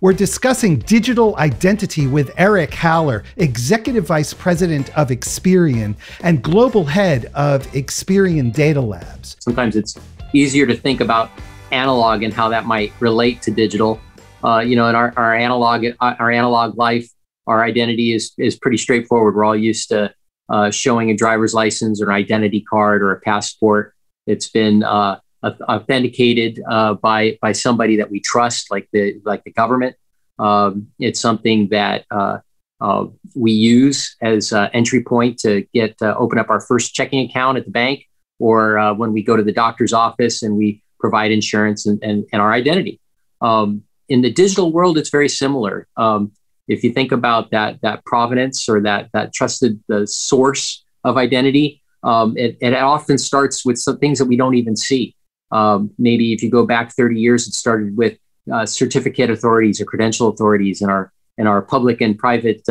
We're discussing digital identity with Eric Haller, Executive Vice President of Experian and Global Head of Experian Data Labs. Sometimes it's easier to think about analog and how that might relate to digital. You know, in our analog life, our identity is pretty straightforward. We're all used to showing a driver's license or an identity card or a passport. It's been authenticated by somebody that we trust, like the government. It's something that we use as entry point to get open up our first checking account at the bank, or when we go to the doctor's office and we provide insurance and our identity. In the digital world, it's very similar. If you think about that provenance or that trusted source of identity, it often starts with some things that we don't even see. Maybe if you go back 30 years, it started with certificate authorities or credential authorities and our public and private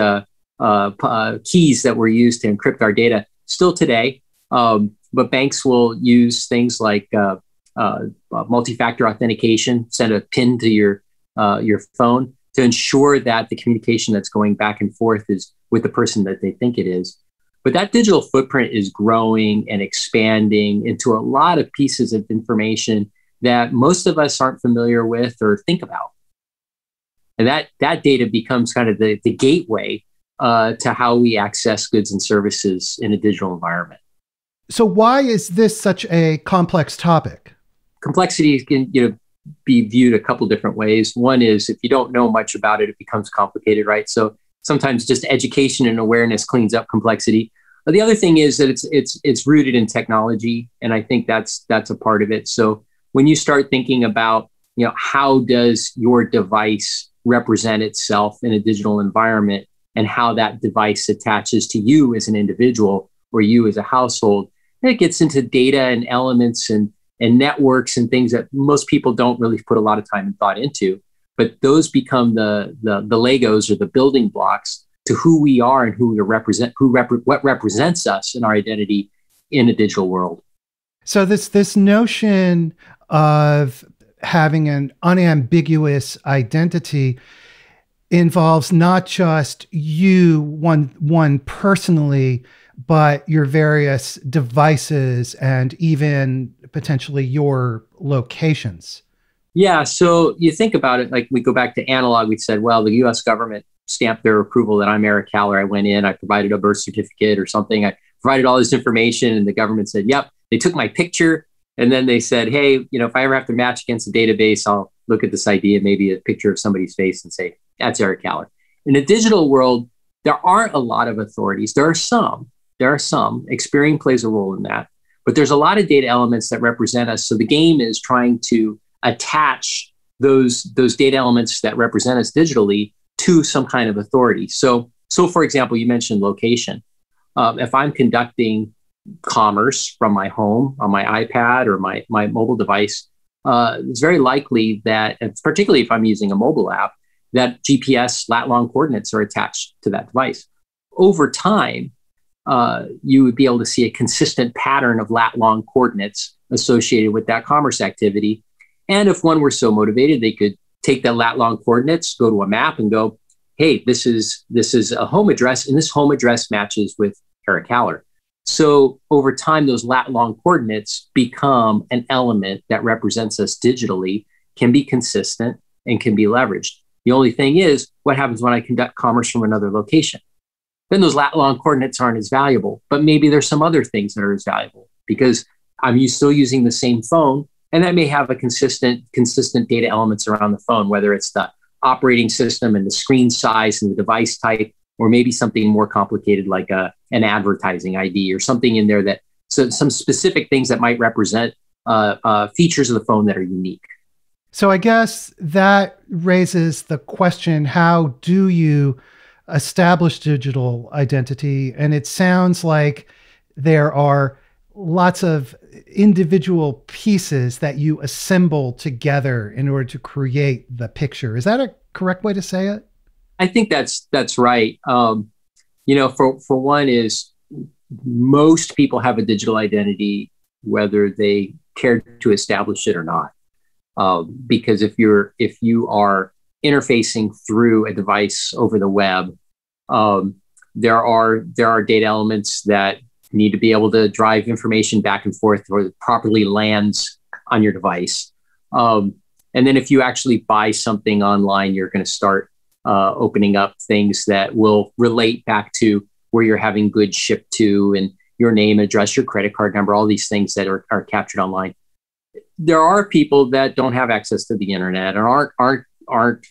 keys that were used to encrypt our data still today. But banks will use things like multi-factor authentication, send a PIN to your phone to ensure that the communication that's going back and forth is with the person that they think it is. But that digital footprint is growing and expanding into a lot of pieces of information that most of us aren't familiar with or think about. And that data becomes kind of the gateway to how we access goods and services in a digital environment. So why is this such a complex topic? Complexity can, be viewed a couple different ways. One is if you don't know much about it, it becomes complicated, right? So sometimes just education and awareness cleans up complexity. But the other thing is that it's rooted in technology, and I think that's a part of it. So when you start thinking about, how does your device represent itself in a digital environment and how that device attaches to you as an individual or you as a household, and it gets into data and elements and networks and things that most people don't really put a lot of time and thought into. But those become the Legos or the building blocks to who we are and who we represent, what represents us in our identity in a digital world. So this notion of having an unambiguous identity involves not just you, one personally, but your various devices and even potentially your locations. Yeah. So you think about it, like we go back to analog, we said, well, the US government stamped their approval that I'm Eric Haller. I went in, I provided a birth certificate or something. I provided all this information and the government said, yep, they took my picture. And then they said, hey, if I ever have to match against a database, I'll look at this ID and maybe a picture of somebody's face and say, that's Eric Haller. In the digital world, there aren't a lot of authorities. There are some. Experian plays a role in that. But there's a lot of data elements that represent us. So the game is trying to attach those data elements that represent us digitally to some kind of authority. So for example, you mentioned location. If I'm conducting commerce from my home on my iPad or my mobile device, it's very likely that, particularly if I'm using a mobile app, that GPS lat-long coordinates are attached to that device. Over time, you would be able to see a consistent pattern of lat-long coordinates associated with that commerce activity. And if one were so motivated, they could take that lat-long coordinates, go to a map and go, hey, this is a home address, and this home address matches with Eric Haller. So over time, those lat-long coordinates become an element that represents us digitally, can be consistent, and can be leveraged. The only thing is, what happens when I conduct commerce from another location? Then those lat-long coordinates aren't as valuable, but maybe there's some other things that are as valuable because I'm still using the same phone, and that may have a consistent data elements around the phone, whether it's the operating system and the screen size and the device type, or maybe something more complicated like an advertising ID or something in there that, so some specific things that might represent features of the phone that are unique. So I guess that raises the question, how do you establish digital identity? And it sounds like there are lots of individual pieces that you assemble together in order to create the picture. Is that a correct way to say it? I think that's right. For one is most people have a digital identity, whether they care to establish it or not. Because if you are interfacing through a device over the web. There are data elements that need to be able to drive information back and forth or it properly lands on your device. And then if you actually buy something online, you're going to start opening up things that will relate back to where you're having goods shipped to and your name, address, your credit card number, all these things that are captured online. There are people that don't have access to the internet and aren't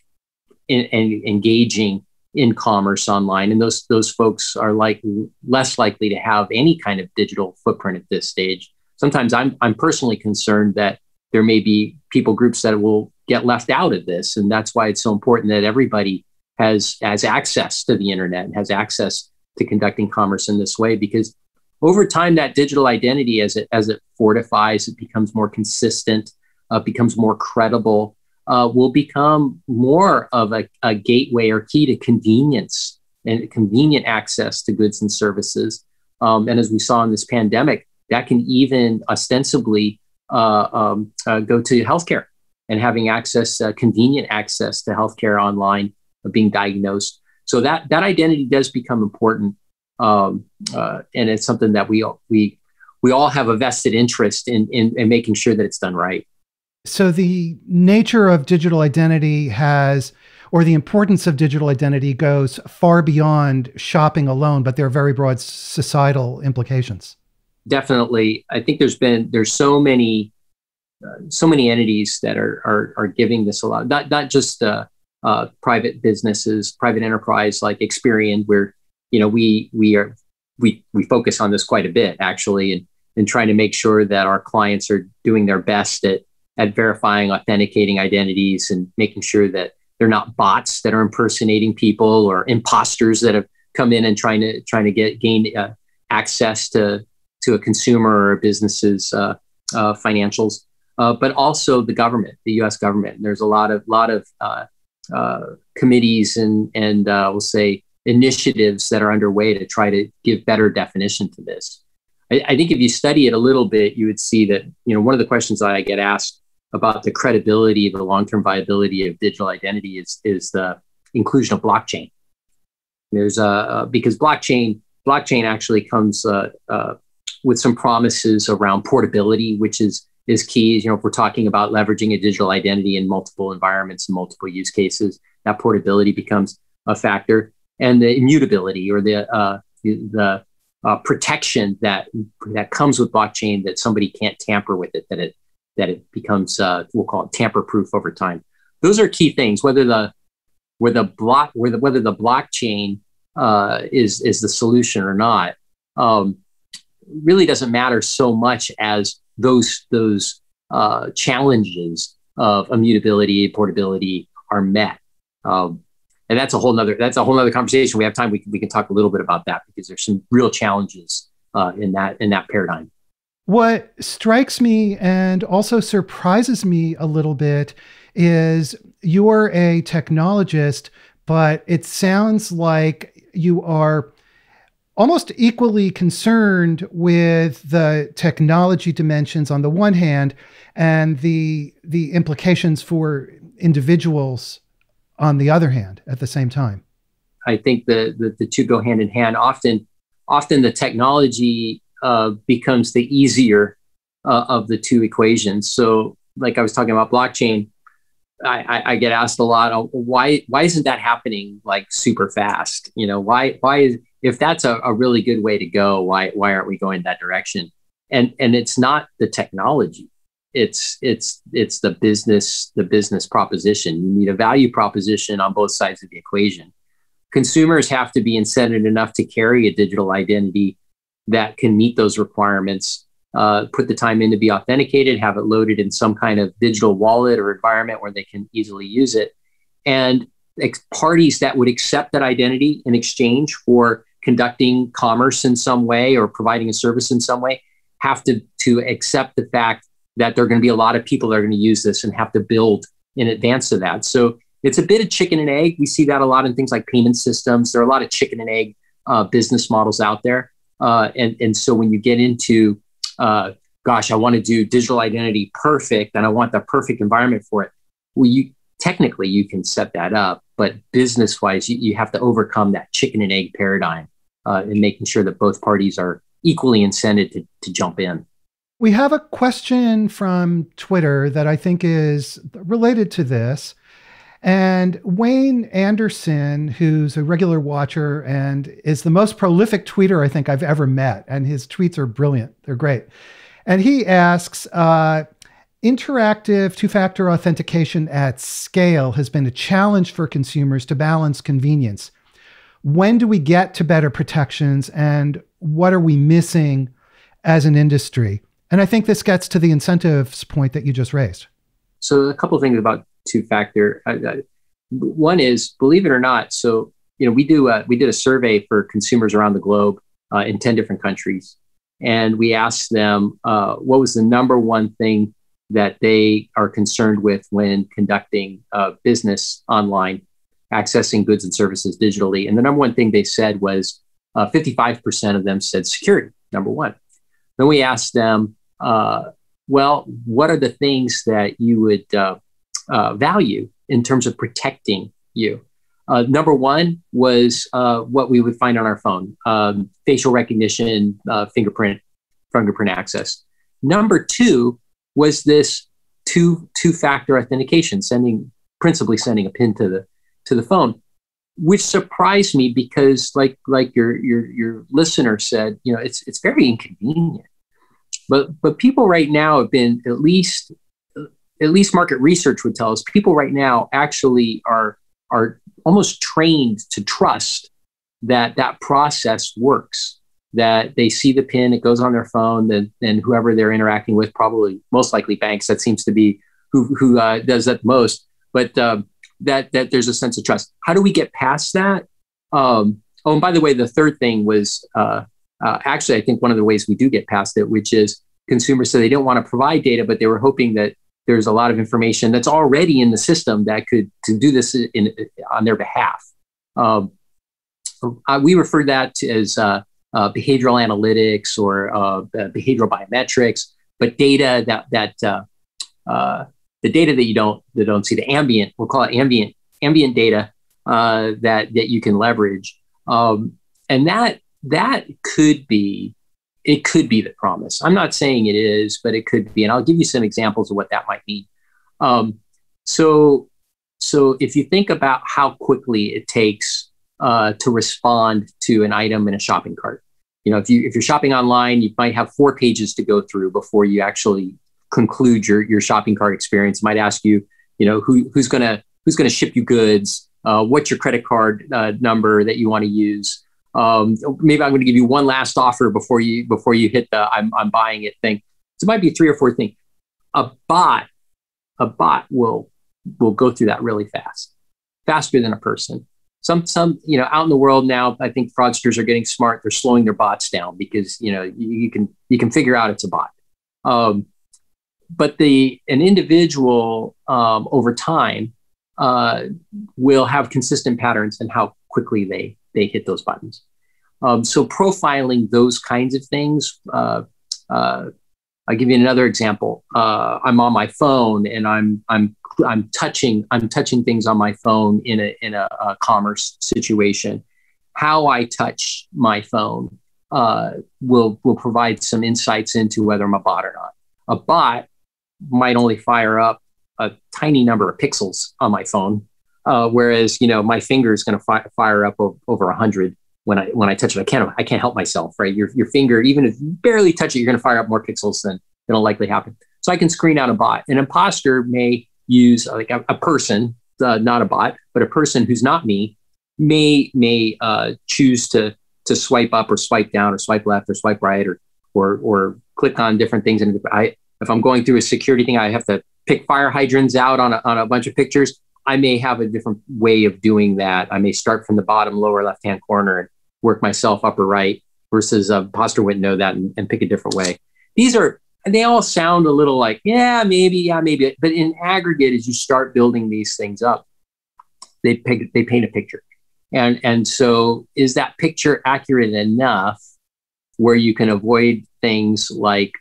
engaging in commerce online. And those folks are less likely to have any kind of digital footprint at this stage. Sometimes I'm personally concerned that there may be people groups that will get left out of this. And that's why it's so important that everybody has access to the internet and has access to conducting commerce in this way, because over time, that digital identity, as it fortifies, it becomes more consistent, becomes more credible, will become more of a gateway or key to convenience and convenient access to goods and services. And as we saw in this pandemic, that can even ostensibly go to healthcare and having access, convenient access to healthcare online, being diagnosed. So that identity does become important. And it's something that we all have a vested interest in making sure that it's done right. So the nature of digital identity or the importance of digital identity goes far beyond shopping alone, but there are very broad societal implications. Definitely. I think there's so many entities that are giving this a lot, not just, private businesses, private enterprise like Experian, where we focus on this quite a bit, actually, and trying to make sure that our clients are doing their best at verifying, authenticating identities and making sure that they're not bots that are impersonating people or imposters that have come in and trying to gain access to a consumer or a business's financials, but also the government, the U.S. government. And there's a lot of committees and we'll say initiatives that are underway to try to give better definition to this. I think if you study it a little bit, you would see that, one of the questions that I get asked about the credibility, the long-term viability of digital identity is the inclusion of blockchain. There's because blockchain actually comes with some promises around portability, which is key. If we're talking about leveraging a digital identity in multiple environments and multiple use cases, that portability becomes a factor. And the immutability or the protection that comes with blockchain, that somebody can't tamper with it, that it becomes we'll call it tamper-proof over time. Those are key things. Whether the blockchain is the solution or not really doesn't matter so much as those challenges of immutability, portability are met. And that's a whole nother conversation. We have time. We can talk a little bit about that because there's some real challenges in that paradigm. What strikes me and also surprises me a little bit is you're a technologist, but it sounds like you are almost equally concerned with the technology dimensions on the one hand and the implications for individuals on the other hand, at the same time. I think the two go hand in hand. Often the technology becomes the easier of the two equations. So like I was talking about blockchain, I get asked a lot, why isn't that happening like super fast? If that's a really good way to go, why aren't we going that direction? And it's not the technology. It's the business proposition. You need a value proposition on both sides of the equation. Consumers have to be incented enough to carry a digital identity that can meet those requirements, put the time in to be authenticated, have it loaded in some kind of digital wallet or environment where they can easily use it. And parties that would accept that identity in exchange for conducting commerce in some way or providing a service in some way have to accept the fact that there are going to be a lot of people that are going to use this and have to build in advance of that. So it's a bit of chicken and egg. We see that a lot in things like payment systems. There are a lot of chicken and egg business models out there. And so when you get into, I want to do digital identity perfect and I want the perfect environment for it. Well, technically you can set that up, but business-wise, you have to overcome that chicken and egg paradigm and making sure that both parties are equally incented to jump in. We have a question from Twitter that I think is related to this. And Wayne Anderson, who's a regular watcher and is the most prolific tweeter I think I've ever met, and his tweets are brilliant. They're great. And he asks, interactive two-factor authentication at scale has been a challenge for consumers to balance convenience. When do we get to better protections, and what are we missing as an industry? And I think this gets to the incentives point that you just raised. So a couple of things about two-factor. One is, believe it or not, so we did a survey for consumers around the globe in 10 different countries, and we asked them what was the number one thing that they are concerned with when conducting business online, accessing goods and services digitally. And the number one thing they said was 55% of them said security, number one. Then we asked them, well, what are the things that you would value in terms of protecting you? Number one was what we would find on our phone, facial recognition, fingerprint access. Number two was this two-factor authentication, principally sending a pin to the phone, which surprised me because, like your listener said, it's very inconvenient. But people right now have been, at least market research would tell us, people right now actually are almost trained to trust that process works, that they see the pin, it goes on their phone, then whoever they're interacting with, probably most likely banks, that seems to be who does that most, but that there's a sense of trust. How do we get past that? Oh, and by the way, the third thing was actually, I think one of the ways we do get past it, which is consumers said they don't want to provide data, but they were hoping that there's a lot of information that's already in the system that could do this on their behalf. We refer to that as behavioral analytics or behavioral biometrics, but data the data that you don't see, the ambient, we'll call it ambient data that you can leverage, and that could be. It could be the promise. I'm not saying it is, but it could be. And I'll give you some examples of what that might mean. So if you think about how quickly it takes to respond to an item in a shopping cart, if you're shopping online, you might have 4 pages to go through before you actually conclude your shopping cart experience. It might ask you, who's gonna ship you goods, what's your credit card number that you want to use. Maybe I'm going to give you one last offer before you hit the I'm buying it thing. So it might be 3 or 4 things. A bot will go through that really fast, faster than a person. Some out in the world now, I think fraudsters are getting smart. They're slowing their bots down because you can figure out it's a bot. But an individual over time will have consistent patterns in how quickly they hit those buttons. So profiling those kinds of things. I'll give you another example. I'm on my phone and I'm touching things on my phone in a commerce situation. How I touch my phone will provide some insights into whether I'm a bot or not. A bot might only fire up a tiny number of pixels on my phone. Whereas, my finger is going to fire up over 100 when I touch it. I can't help myself, right? Your finger, even if you barely touch it, you're going to fire up more pixels than it'll likely happen. So I can screen out a bot. An imposter may use like a person, not a bot, but a person who's not me may choose to swipe up or swipe down or swipe left or swipe right or click on different things. And if I'm going through a security thing, I have to pick fire hydrants out on a bunch of pictures. I may have a different way of doing that. I may start from the bottom lower left-hand corner and work myself upper right versus an imposter wouldn't know that and pick a different way. They all sound a little like, yeah, maybe. But in aggregate, as you start building these things up, they paint a picture. And so is that picture accurate enough where you can avoid things like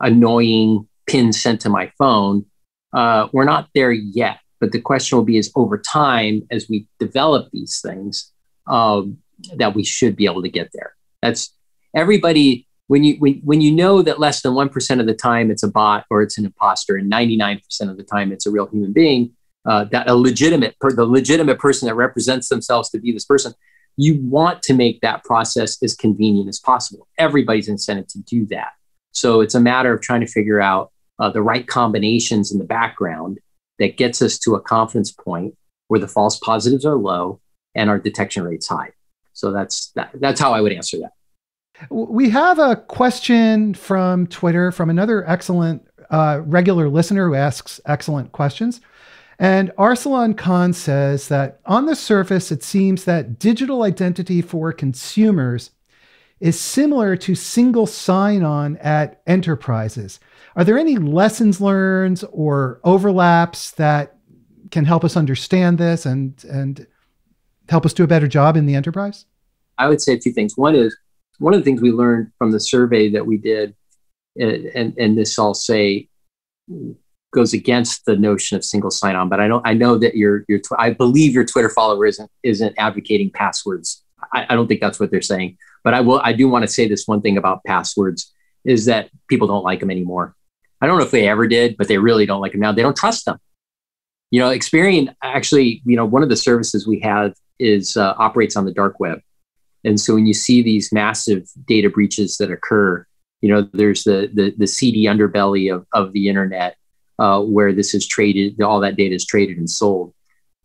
annoying pins sent to my phone? We're not there yet. But the question will be is over time, as we develop these things, that we should be able to get there. That's everybody, when you know that less than 1% of the time it's a bot or it's an imposter, and 99% of the time it's a real human being, that the legitimate person that represents themselves to be this person, you want to make that process as convenient as possible. Everybody's incented to do that. So it's a matter of trying to figure out the right combinations in the background that gets us to a confidence point where the false positives are low and our detection rate's high. So that's how I would answer that. We have a question from Twitter from another excellent regular listener who asks excellent questions. And Arsalan Khan says that on the surface, it seems that digital identity for consumers is similar to single sign-on at enterprises. Are there any lessons learned or overlaps that can help us understand this and help us do a better job in the enterprise? I would say two things. One is, one of the things we learned from the survey that we did, and this I'll say goes against the notion of single sign-on, but I know that I believe your Twitter follower isn't advocating passwords. I don't think that's what they're saying, but I do want to say this one thing about passwords is that people don't like them anymore. I don't know if they ever did, but they really don't like them now. They don't trust them. You know, Experian actually, you know, one of the services we have is operates on the dark web. And so when you see these massive data breaches that occur, you know, there's the seedy underbelly of the internet, where this is traded, all that data is traded and sold.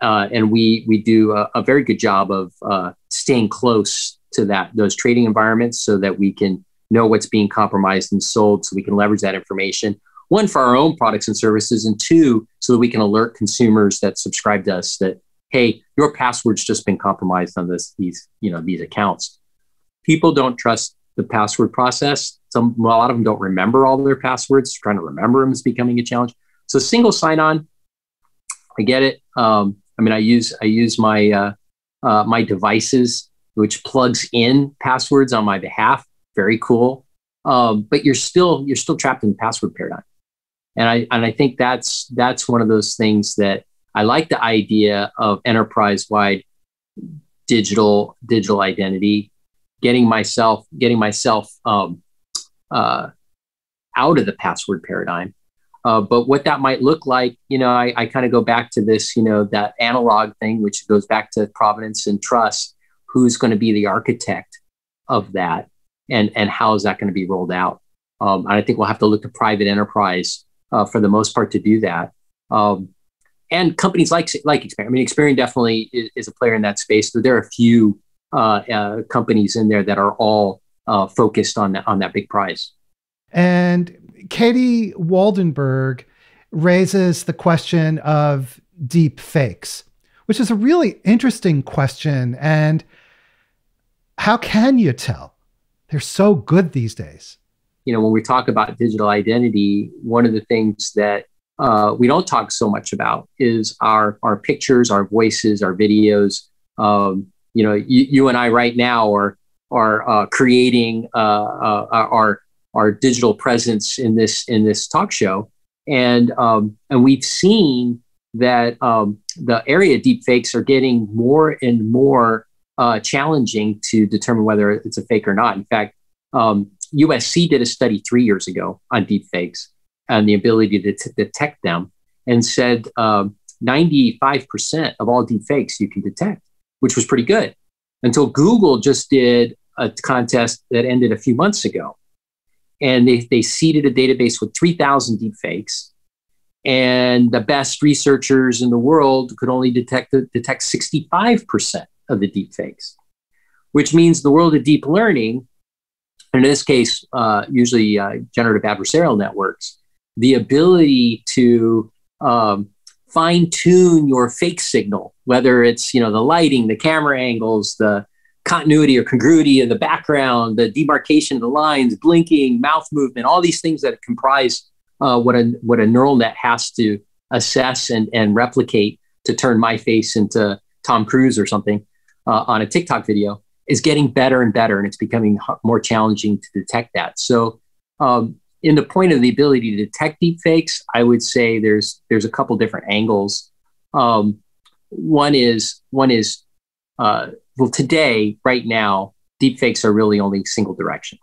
And we do a very good job of staying close to those trading environments so that we can know what's being compromised and sold, so we can leverage that information, one, for our own products and services, and two, so that we can alert consumers that subscribe to us that, hey, your password's just been compromised on these accounts. People don't trust the password process. A lot of them don't remember all their passwords. Trying to remember them is becoming a challenge. So single sign-on, I get it. I mean, I use my my devices, which plugs in passwords on my behalf. Very cool. But you're still trapped in the password paradigm, and I think that's one of those things that I like the idea of enterprise-wide digital identity, getting myself out of the password paradigm. But what that might look like, you know, I kind of go back to this, you know, that analog thing, which goes back to provenance and trust. Who's going to be the architect of that, and how is that going to be rolled out? And I think we'll have to look to private enterprise for the most part to do that. And companies like Experian. I mean, Experian definitely is a player in that space, but there are a few companies in there that are all focused on that big prize. And Katie Waldenberg raises the question of deep fakes, which is a really interesting question. And how can you tell? They're so good these days. You know, when we talk about digital identity, one of the things that we don't talk so much about is our pictures, our voices, our videos. You know, you and I right now are creating our digital presence in this talk show, and we've seen that the area of deepfakes are getting more and more challenging to determine whether it's a fake or not. In fact, USC did a study 3 years ago on deepfakes and the ability to detect them, and said 95% of all deepfakes you can detect, which was pretty good, until Google just did a contest that ended a few months ago. And they seeded a database with 3,000 deepfakes, and the best researchers in the world could only detect 65% of the deepfakes, which means the world of deep learning, and in this case, usually generative adversarial networks, the ability to fine-tune your fake signal, whether it's, you know, the lighting, the camera angles, the continuity or congruity in the background, the demarcation of the lines, blinking, mouth movement, all these things that comprise what a neural net has to assess and replicate to turn my face into Tom Cruise or something on a TikTok video, is getting better and better, and it's becoming more challenging to detect that. So in the point of the ability to detect deepfakes, I would say there's a couple different angles One is well, today, right now, deepfakes are really only single direction,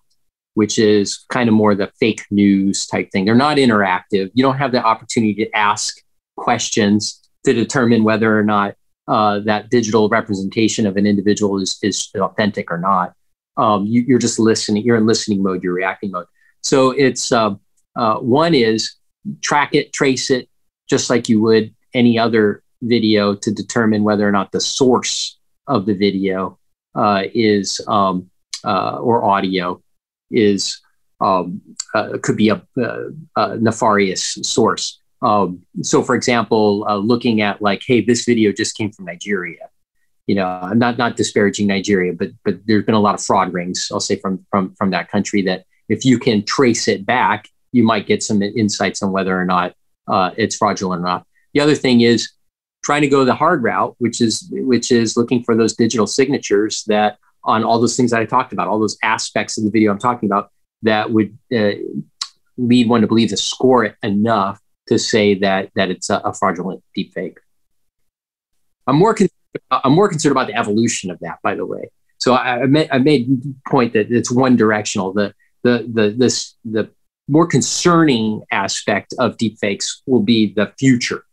which is kind of more the fake news type thing. They're not interactive. You don't have the opportunity to ask questions to determine whether or not that digital representation of an individual is authentic or not. You're just listening. You're in listening mode. You're reacting mode. So it's one is track it, trace it, just like you would any other video to determine whether or not the source of the video is or audio is could be a nefarious source. So, for example, looking at like, hey, this video just came from Nigeria. You know, I'm not disparaging Nigeria, but there's been a lot of fraud rings, I'll say, from that country. That if you can trace it back, you might get some insights on whether or not it's fraudulent or not. The other thing is trying to go the hard route, which is looking for those digital signatures that on all those things that I talked about, all those aspects of the video I'm talking about that would lead one to believe to score it enough to say that it's a fraudulent deepfake. I'm more concerned about the evolution of that, by the way. So I made the point that it's one directional. The more concerning aspect of deepfakes will be the future.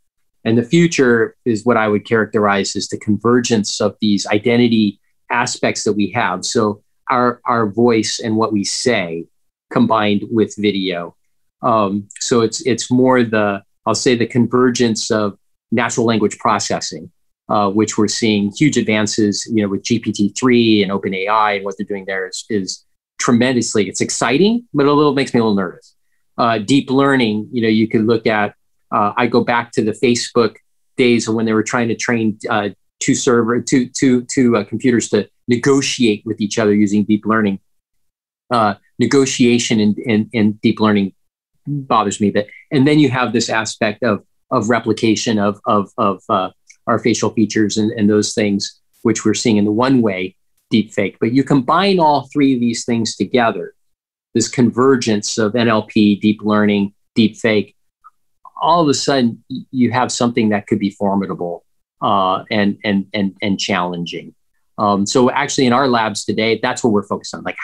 And the future is what I would characterize as the convergence of these identity aspects that we have. So our voice and what we say combined with video. So it's more the convergence of natural language processing, which we're seeing huge advances, you know, with GPT-3 and OpenAI, and what they're doing there is tremendously. It's exciting, but makes me a little nervous. Deep learning, you know, you could look at. I go back to the Facebook days when they were trying to train two computers to negotiate with each other using deep learning. Negotiation and deep learning bothers me, but and then you have this aspect of replication of our facial features and those things which we're seeing in the one-way deep fake. But you combine all three of these things together, this convergence of NLP, deep learning, deep fake. All of a sudden, you have something that could be formidable and challenging. So, actually, in our labs today, that's what we're focused on. Like,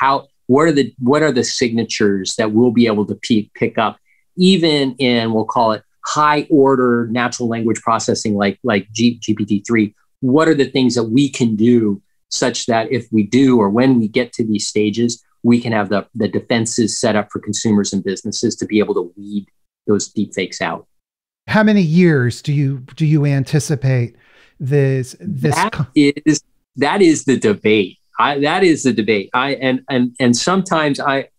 what are the signatures that we'll be able to pick up, even in, we'll call it, high order natural language processing, like GPT-3. What are the things that we can do such that if we do or when we get to these stages, we can have the defenses set up for consumers and businesses to be able to weed those deepfakes out. How many years do you anticipate this? That is the debate. And sometimes I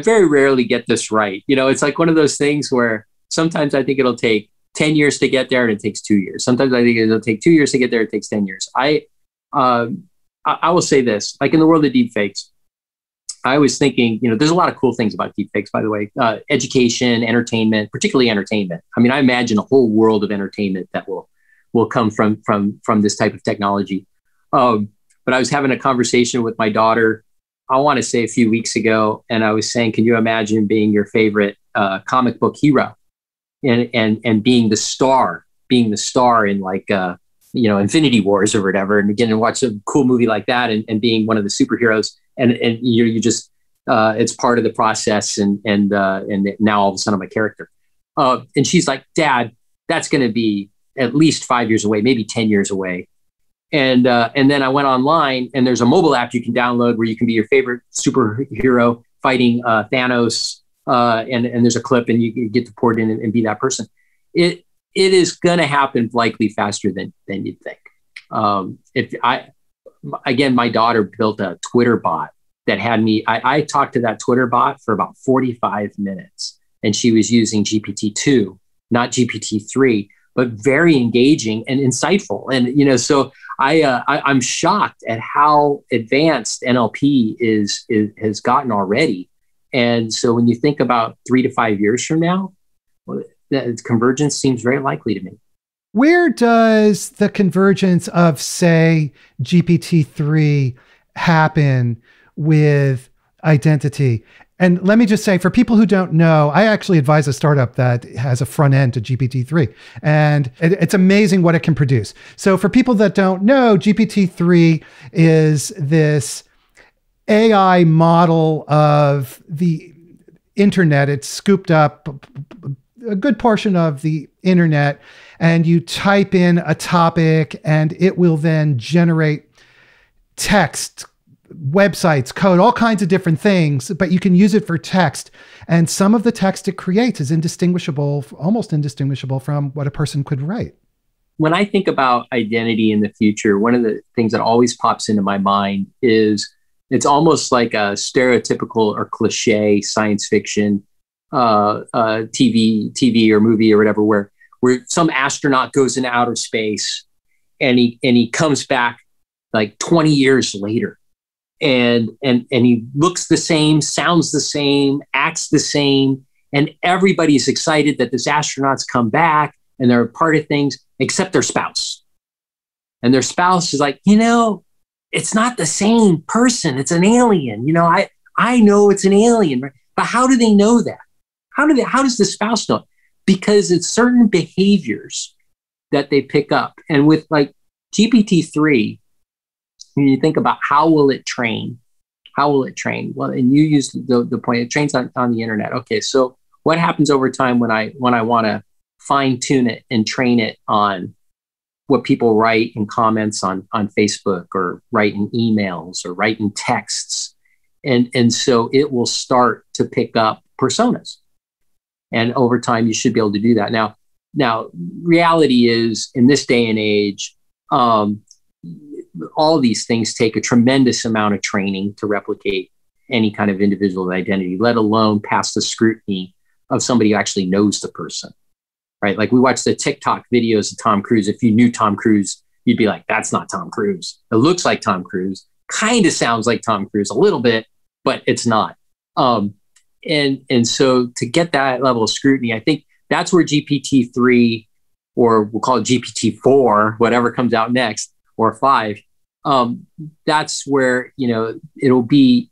very rarely get this right. You know, it's like one of those things where sometimes I think it'll take 10 years to get there and it takes 2 years. Sometimes I think it'll take 2 years to get there. It takes 10 years. I will say this, like in the world of deepfakes, I was thinking, you know, there's a lot of cool things about deepfakes, by the way, education, entertainment, particularly entertainment. I mean, I imagine a whole world of entertainment that will come from this type of technology. But I was having a conversation with my daughter, I want to say a few weeks ago, and I was saying, can you imagine being your favorite comic book hero and being the star in like, you know, Infinity Wars or whatever, and again, and watch a cool movie like that and being one of the superheroes. And you just it's part of the process, and now all of a sudden I'm a character. And she's like, Dad, that's going to be at least 5 years away, maybe 10 years away. And then I went online, and there's a mobile app you can download where you can be your favorite superhero fighting Thanos, and there's a clip, and you get to pour it in and be that person. It is going to happen likely faster than you'd think. Again, my daughter built a Twitter bot that had me, I talked to that Twitter bot for about 45 minutes, and she was using GPT-2, not GPT-3, but very engaging and insightful. And, you know, so I'm shocked at how advanced NLP has gotten already. And so when you think about 3 to 5 years from now, that convergence seems very likely to me. Where does the convergence of, say, GPT-3 happen with identity. And let me just say, for people who don't know, I actually advise a startup that has a front end to GPT-3, and it's amazing what it can produce. So for people that don't know, GPT-3 is this AI model of the internet. It's scooped up a good portion of the internet, and you type in a topic and it will then generate text, websites, code, all kinds of different things, but you can use it for text. And some of the text it creates is indistinguishable, almost indistinguishable from what a person could write. When I think about identity in the future, one of the things that always pops into my mind is it's almost like a stereotypical or cliche science fiction TV or movie or whatever, where some astronaut goes into outer space and he comes back like 20 years later. And he looks the same, sounds the same, acts the same, and everybody's excited that this astronaut's come back and they're a part of things, except their spouse. And their spouse is like, you know, it's not the same person. It's an alien. You know, I know it's an alien, right? But how do they know that? How does the spouse know? Because it's certain behaviors that they pick up. And with like GPT-3, when you think about how will it train? How will it train? Well, and you use the point, it trains on the internet. Okay, so what happens over time when I want to fine tune it and train it on what people write in comments on Facebook, or write in emails, or write in texts? And so it will start to pick up personas. And over time, you should be able to do that. Now reality is, in this day and age, all these things take a tremendous amount of training to replicate any kind of individual identity, let alone pass the scrutiny of somebody who actually knows the person, right? Like we watch the TikTok videos of Tom Cruise. If you knew Tom Cruise, you'd be like, that's not Tom Cruise. It looks like Tom Cruise, kind of sounds like Tom Cruise a little bit, but it's not. And so to get that level of scrutiny, I think that's where GPT-3, or we'll call it GPT-4, whatever comes out next, or 5, that's where, you know, it'll be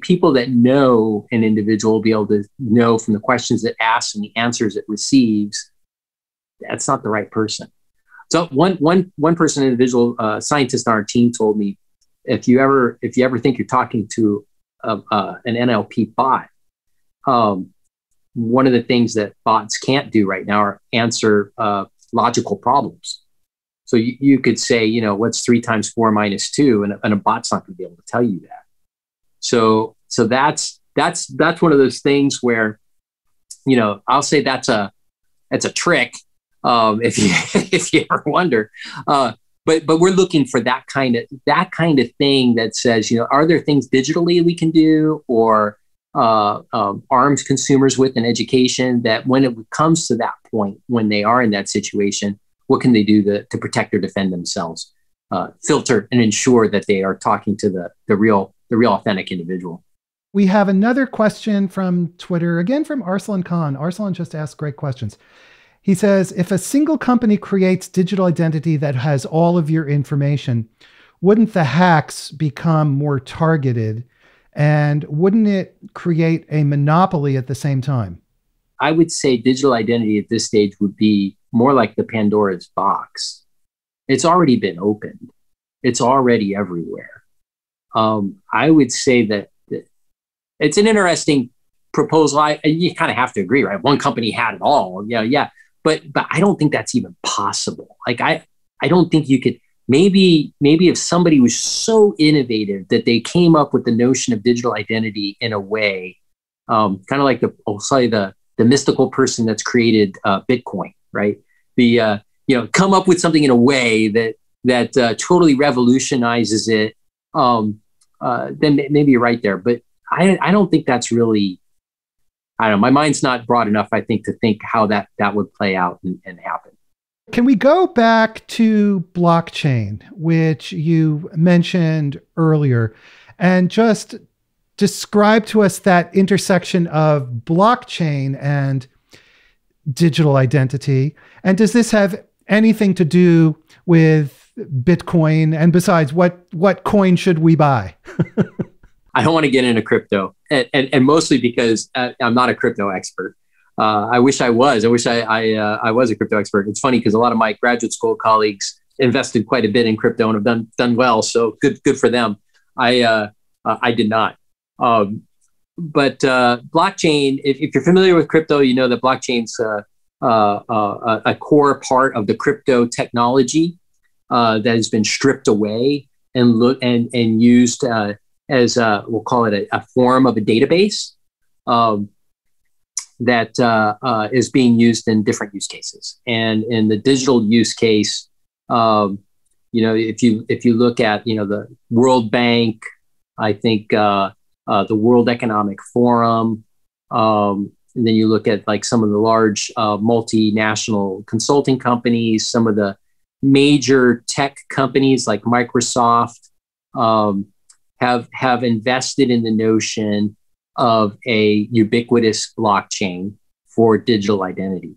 people that know an individual will be able to know from the questions it asks and the answers it receives, that's not the right person. So one person, individual scientist on our team told me, if you ever think you're talking to an NLP bot, one of the things that bots can't do right now are answer logical problems. So you could say, you know, what's 3 times 4 minus 2, and a bot's not going to be able to tell you that. So that's one of those things where, you know, I'll say that's a trick, if you ever wonder. But we're looking for that kind of thing that says, you know, are there things digitally we can do, or arms consumers with an education that when it comes to that point, when they are in that situation, what can they do to protect or defend themselves, filter and ensure that they are talking to the real authentic individual? We have another question from Twitter, again from Arsalan Khan. Arsalan just asked great questions. He says, if a single company creates digital identity that has all of your information, wouldn't the hacks become more targeted? And wouldn't it create a monopoly at the same time? I would say digital identity at this stage would be more like the Pandora's box. It's already been opened. It's already everywhere. I would say that it's an interesting proposal. You kind of have to agree, right? One company had it all. Yeah. But I don't think that's even possible. Like I don't think you could. Maybe if somebody was so innovative that they came up with the notion of digital identity in a way, kind of like the mystical person that's created Bitcoin. Right, come up with something in a way that totally revolutionizes it. Then maybe you're right there, but I don't think that's really. I don't know. My mind's not broad enough, I think, to think how that would play out and happen. Can we go back to blockchain, which you mentioned earlier, and just describe to us that intersection of blockchain and digital identity? And does this have anything to do with Bitcoin? And besides, what coin should we buy? I don't want to get into crypto, and mostly because I'm not a crypto expert. I wish I was. I wish I was a crypto expert. It's funny because a lot of my graduate school colleagues invested quite a bit in crypto and have done well. So good for them. I did not. But blockchain, if you're familiar with crypto, you know that blockchain's a core part of the crypto technology that has been stripped away and used as we'll call it a form of a database that is being used in different use cases. And in the digital use case, if you look at the World Bank, I think the World Economic Forum. And then you look at like some of the large multinational consulting companies, some of the major tech companies like Microsoft have invested in the notion of a ubiquitous blockchain for digital identity.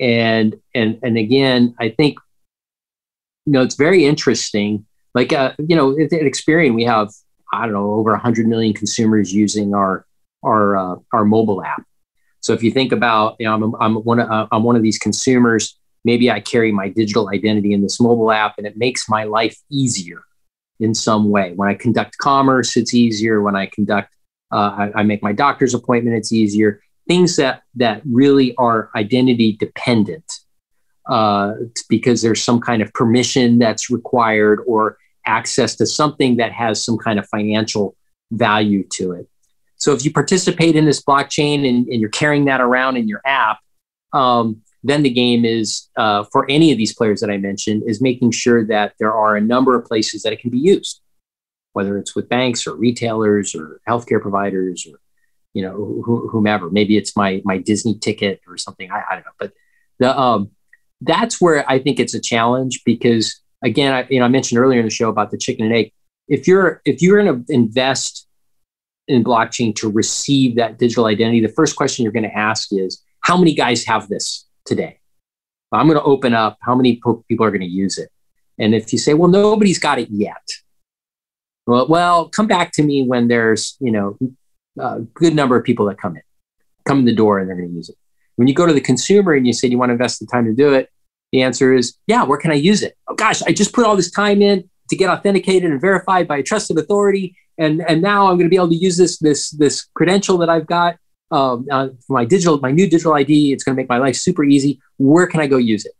And again, I think, it's very interesting. Like, at Experian, we have, over 100 million consumers using our mobile app. So if you think about, I'm one of these consumers, maybe I carry my digital identity in this mobile app and it makes my life easier in some way. When I conduct commerce, it's easier. When I conduct, I make my doctor's appointment, it's easier. Things that really are identity dependent because there's some kind of permission that's required or access to something that has some kind of financial value to it. So if you participate in this blockchain and you're carrying that around in your app, then the game is, for any of these players that I mentioned, is making sure that there are a number of places that it can be used, whether it's with banks or retailers or healthcare providers or whomever. Maybe it's my Disney ticket or something. I don't know. But that's where I think it's a challenge because, again, I mentioned earlier in the show about the chicken and egg. If you're going to invest in blockchain to receive that digital identity, the first question you're going to ask is, how many guys have this today? Well, I'm going to open up how many people are going to use it. And if you say, well, nobody's got it yet. Well, come back to me when there's, a good number of people that come in the door and they're going to use it. When you go to the consumer and you say, do you want to invest the time to do it? The answer is, yeah, where can I use it? Oh gosh, I just put all this time in to get authenticated and verified by a trusted authority. And now I'm going to be able to use this credential that I've got for my new digital ID. It's going to make my life super easy. Where can I go use it?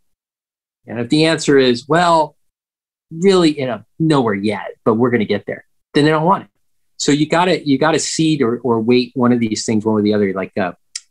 And if the answer is, well, really, nowhere yet, but we're going to get there, then they don't want it. So you got to seed or wait one of these things, one or the other. Like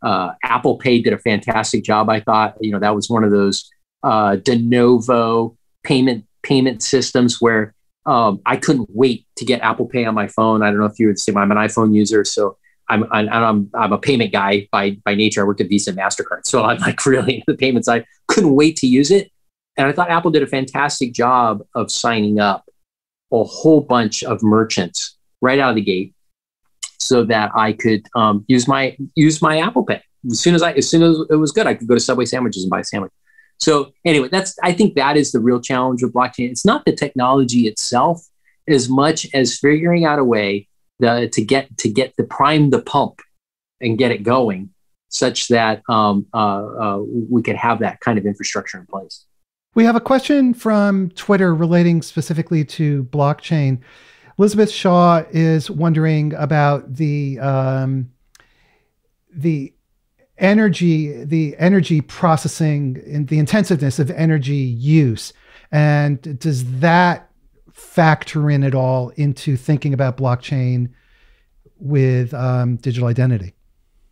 Apple Pay did a fantastic job. I thought, that was one of those de novo payment systems where I couldn't wait to get Apple Pay on my phone. I don't know if you would say, I'm an iPhone user, so I'm a payment guy by nature. I worked at Visa and Mastercard, so I'm like really into the payment side. Couldn't wait to use it, and I thought Apple did a fantastic job of signing up a whole bunch of merchants right out of the gate, so that I could use my Apple Pay as soon as it was good. I could go to Subway sandwiches and buy a sandwich. So anyway, I think that is the real challenge with blockchain. It's not the technology itself as much as figuring out a way to prime the pump and get it going such that we could have that kind of infrastructure in place. We have a question from Twitter relating specifically to blockchain. Elizabeth Shaw is wondering about the energy processing and the intensiveness of energy use. And does that factor in at all into thinking about blockchain with digital identity?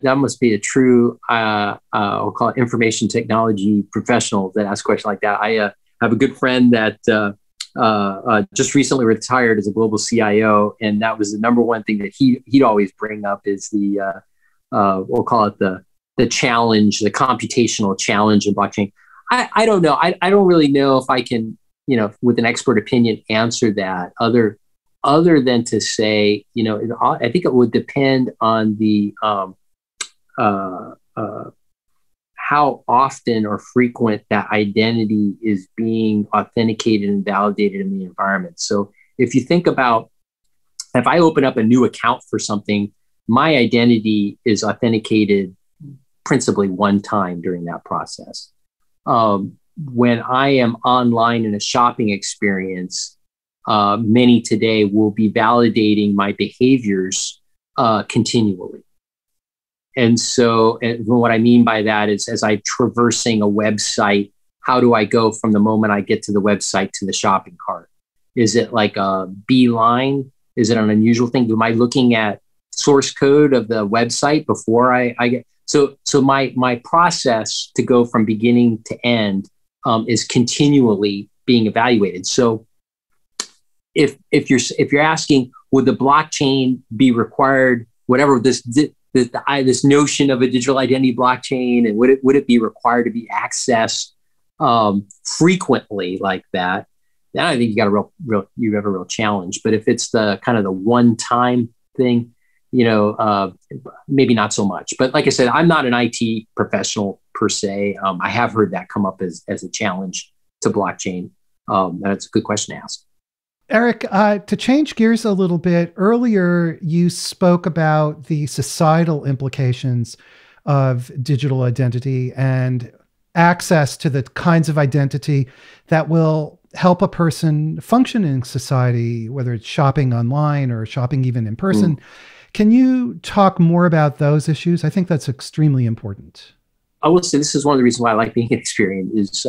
That must be a true, I'll call it information technology professional that asks a question like that. I have a good friend that just recently retired as a global CIO. And that was the number one thing that he'd always bring up is we'll call it the challenge, the computational challenge in blockchain. I don't know. I don't really know if I can, with an expert opinion, answer that other than to say, I think it would depend on the how often or frequent that identity is being authenticated and validated in the environment. So if you think about If I open up a new account for something, my identity is authenticated principally one time during that process. When I am online in a shopping experience, many today will be validating my behaviors continually. And so what I mean by that is, as I'm traversing a website, how do I go from the moment I get to the website to the shopping cart? Is it like a beeline? Is it an unusual thing? Am I looking at source code of the website before I get? So my process to go from beginning to end is continually being evaluated. So if you're asking, would the blockchain be required, whatever this notion of a digital identity blockchain, and would it be required to be accessed frequently like that? Then I think you have a real challenge. But if it's the kind of the one time thing, maybe not so much. But like I said, I'm not an IT professional per se. I have heard that come up as a challenge to blockchain. And it's a good question to ask. Eric, to change gears a little bit, earlier you spoke about the societal implications of digital identity and access to the kinds of identity that will help a person function in society, whether it's shopping online or shopping even in person. Can you talk more about those issues? I think that's extremely important. I will say this is one of the reasons why I like being at Experian is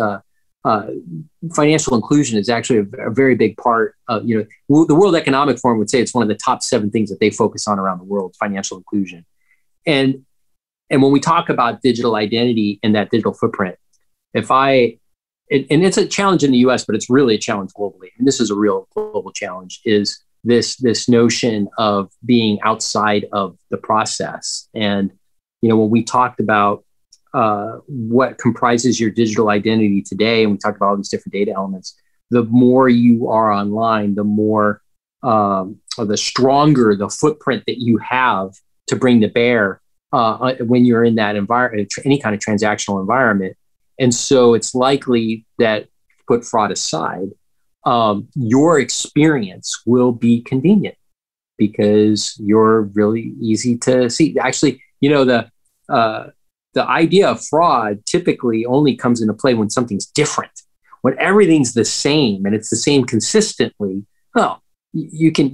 financial inclusion is actually a very big part of, the World Economic Forum would say it's one of the top 7 things that they focus on around the world, financial inclusion. And when we talk about digital identity and that digital footprint, and it's a challenge in the U.S., but it's really a challenge globally. And this is a real global challenge, is this notion of being outside of the process. And, when we talked about what comprises your digital identity today, and we talked about all these different data elements, the more you are online, the more or the stronger the footprint that you have to bring to bear when you're in that environment, any kind of transactional environment. And so it's likely that, put fraud aside, your experience will be convenient because you're really easy to see. Actually, the idea of fraud typically only comes into play when something's different. When everything's the same and it's the same consistently, well, you can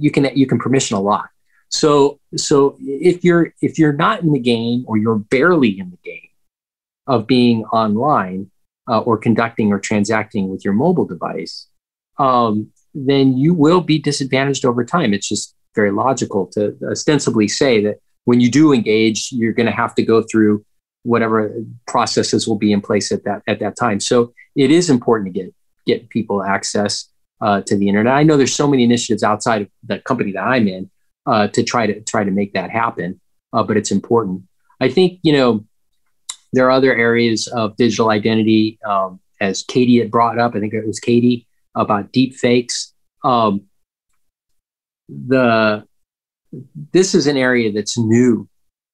permission a lot. So if you're not in the game, or you're barely in the game of being online or conducting or transacting with your mobile device, then you will be disadvantaged over time. It's just very logical to ostensibly say that when you do engage, you're going to have to go through whatever processes will be in place at that time. So it is important to get people access to the internet. I know there's so many initiatives outside of the company that I'm in to try to make that happen, but it's important. I think, there are other areas of digital identity, as Katie had brought up. I think it was Katie, about deep fakes. This is an area that's new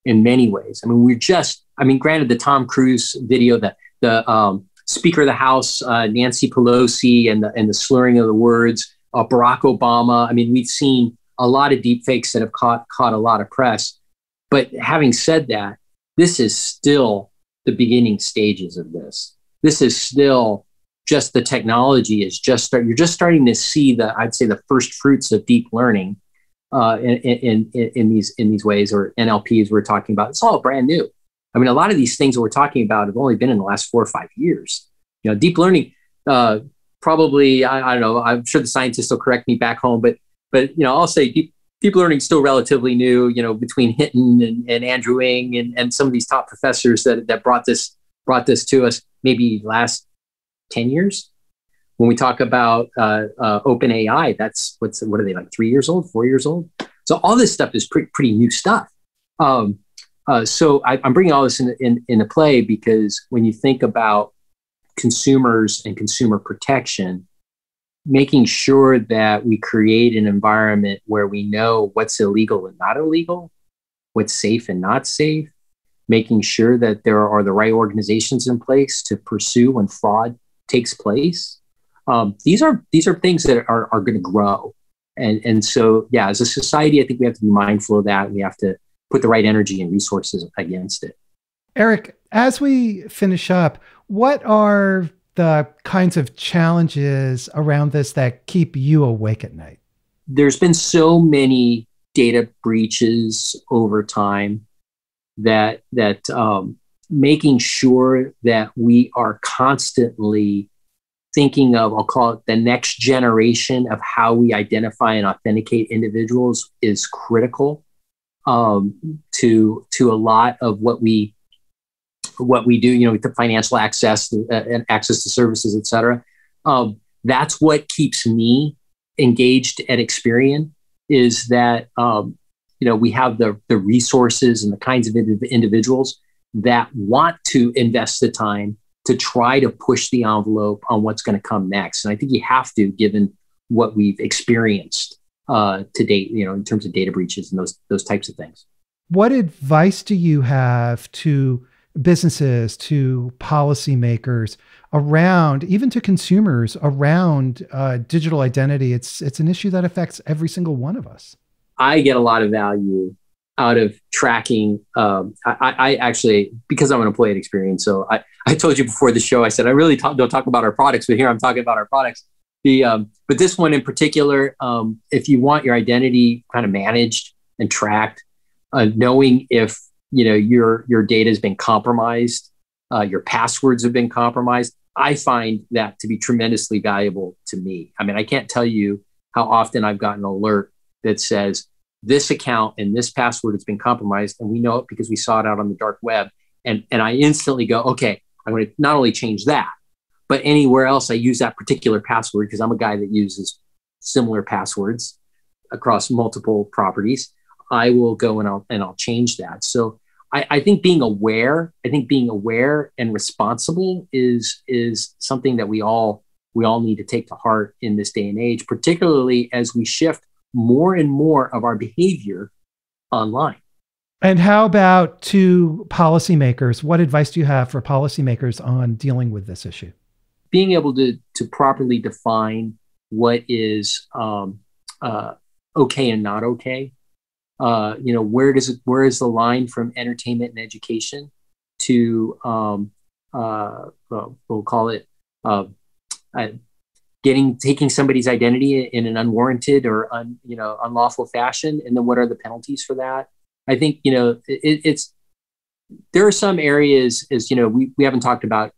in many ways. I mean, granted, the Tom Cruise video, the Speaker of the House, Nancy Pelosi, and the slurring of the words, Barack Obama. I mean, we've seen a lot of deep fakes that have caught a lot of press. But having said that, this is still the beginning stages of this. This is still just the technology is just starting. You're just starting to see the first fruits of deep learning in these ways, or NLPs we're talking about. It's all brand new. I mean, a lot of these things that we're talking about have only been in the last 4 or 5 years. Deep learning probably, I don't know, I'm sure the scientists will correct me back home, but I'll say deep learning is still relatively new, between Hinton and Andrew Ng and some of these top professors that brought this to us maybe last 10 years. When we talk about OpenAI, that's what are they, like 3 years old, 4 years old? So all this stuff is pretty new stuff. So I'm bringing all this into play because when you think about consumers and consumer protection, making sure that we create an environment where we know what's illegal and not illegal, what's safe and not safe, making sure that there are the right organizations in place to pursue when fraud takes place. These are things that are going to grow. And so, yeah, as a society, I think we have to be mindful of that. We have to put the right energy and resources against it. Eric, as we finish up, what are the kinds of challenges around this that keep you awake at night? There's been so many data breaches over time that making sure that we are constantly thinking of, I'll call it the next generation of how we identify and authenticate individuals is critical to a lot of what we do, with the financial access and access to services, et cetera. That's what keeps me engaged at Experian, is that, we have the resources and the kinds of individuals that want to invest the time to try to push the envelope on what's going to come next. And I think you have to, given what we've experienced to date, in terms of data breaches and those types of things. What advice do you have to businesses, to policymakers, around, even to consumers, around digital identity? It's an issue that affects every single one of us. I get a lot of value out of tracking. I actually, because I'm an employee at Experian, so I told you before the show, I said, I really don't talk about our products, but here I'm talking about our products. But this one in particular, if you want your identity kind of managed and tracked, knowing if your data has been compromised, your passwords have been compromised, I find that to be tremendously valuable to me. I mean, I can't tell you how often I've gotten an alert that says this account and this password has been compromised, and we know it because we saw it out on the dark web. And I instantly go, okay, I'm going to not only change that, but anywhere else I use that particular password, because I'm a guy that uses similar passwords across multiple properties, I will go and I'll change that. So I think being aware and responsible is something that we all need to take to heart in this day and age, particularly as we shift more and more of our behavior online. And how about to policymakers? What advice do you have for policymakers on dealing with this issue? Being able to properly define what is okay and not okay. Where is the line from entertainment and education to, we'll call it, taking somebody's identity in an unwarranted or unlawful fashion. And then what are the penalties for that? I think, there are some areas, as we haven't talked about,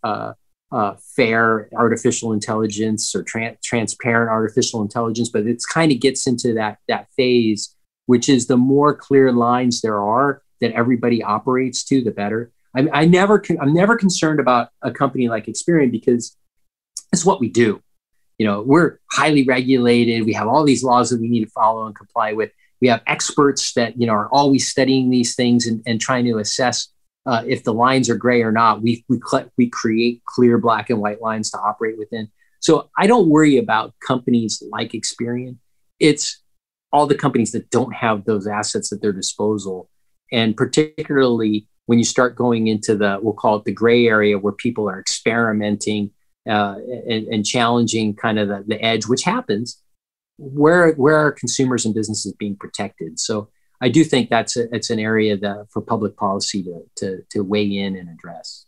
fair artificial intelligence or transparent artificial intelligence, but it's kind of gets into that phase, which is the more clear lines there are that everybody operates to, the better. I'm never concerned about a company like Experian because it's what we do. We're highly regulated. We have all these laws that we need to follow and comply with. We have experts that, are always studying these things and trying to assess if the lines are gray or not. We create clear black and white lines to operate within. So I don't worry about companies like Experian. It's all the companies that don't have those assets at their disposal. And particularly when you start going into we'll call it the gray area, where people are experimenting and challenging kind of the edge, which happens, where are consumers and businesses being protected? So I do think it's an area that for public policy to weigh in and address.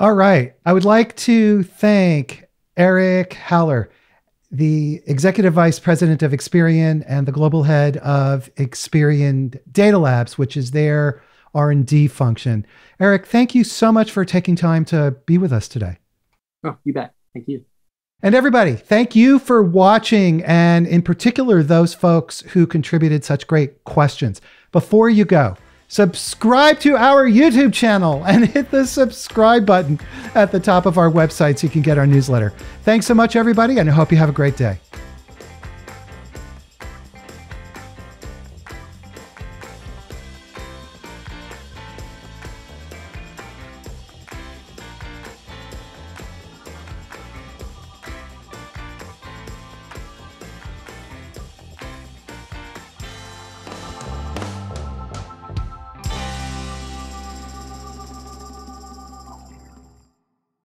All right. I would like to thank Eric Haller, the Executive Vice President of Experian and the Global Head of Experian Data Labs, which is their R&D function. Eric, thank you so much for taking time to be with us today. Oh, you bet. Thank you. And everybody, thank you for watching, and in particular, those folks who contributed such great questions. Before you go, subscribe to our YouTube channel and hit the subscribe button at the top of our website so you can get our newsletter. Thanks so much, everybody, and I hope you have a great day.